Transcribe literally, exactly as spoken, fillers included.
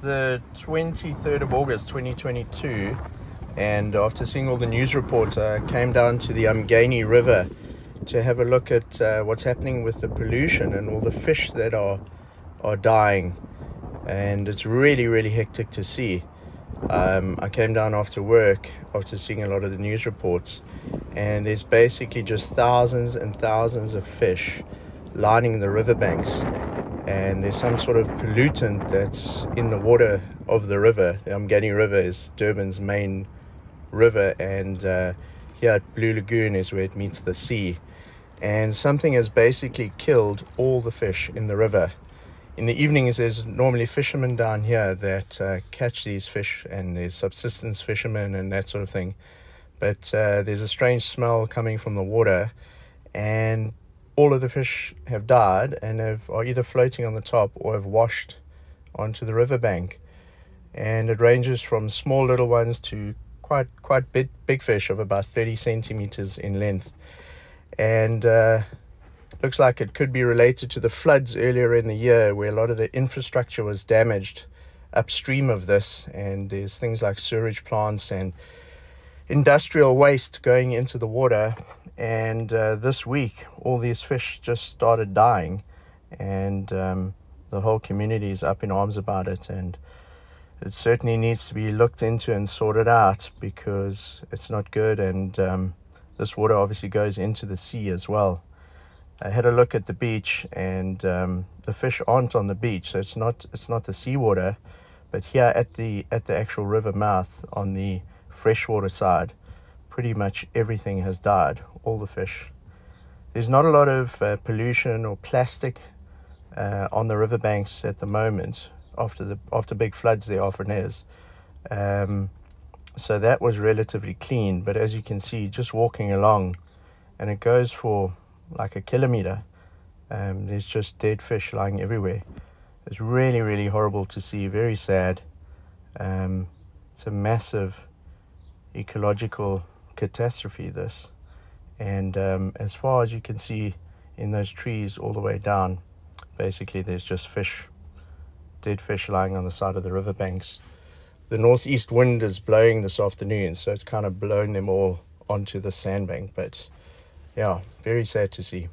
the twenty-third of August twenty twenty-two, and after seeing all the news reports, I came down to the Umgeni River to have a look at uh, what's happening with the pollution and all the fish that are are dying, and it's really really hectic to see. Um, I came down after work after seeing a lot of the news reports, and there's basically just thousands and thousands of fish lining the riverbanks, and there's some sort of pollutant that's in the water of the river. The Umgeni River is Durban's main river, and uh, here at Blue Lagoon is where it meets the sea, and something has basically killed all the fish in the river. In the evenings there's normally fishermen down here that uh, catch these fish, and there's subsistence fishermen and that sort of thing, but uh, there's a strange smell coming from the water, and all of the fish have died and have, are either floating on the top or have washed onto the riverbank, and it ranges from small little ones to quite quite big, big fish of about thirty centimeters in length, and uh, looks like it could be related to the floods earlier in the year, where a lot of the infrastructure was damaged upstream of this, and there's things like sewage plants and industrial waste going into the water, and uh, this week all these fish just started dying, and um, the whole community is up in arms about it, and it certainly needs to be looked into and sorted out because it's not good, and um, this water obviously goes into the sea as well. I had a look at the beach, and um, the fish aren't on the beach, so it's not it's not the seawater, but here at the at the actual river mouth on the freshwater side, pretty much everything has died, all the fish. There's not a lot of uh, pollution or plastic uh, on the riverbanks at the moment after the after big floods there often is, um, so that was relatively clean. But as you can see, just walking along, and it goes for like a kilometer, um, there's just dead fish lying everywhere. It's really really horrible to see, very sad. Um, it's a massive ecological catastrophe, this, and um, as far as you can see in those trees all the way down, basically there's just fish, dead fish lying on the side of the riverbanks. The northeast wind is blowing this afternoon, so it's kind of blown them all onto the sandbank, but yeah, very sad to see.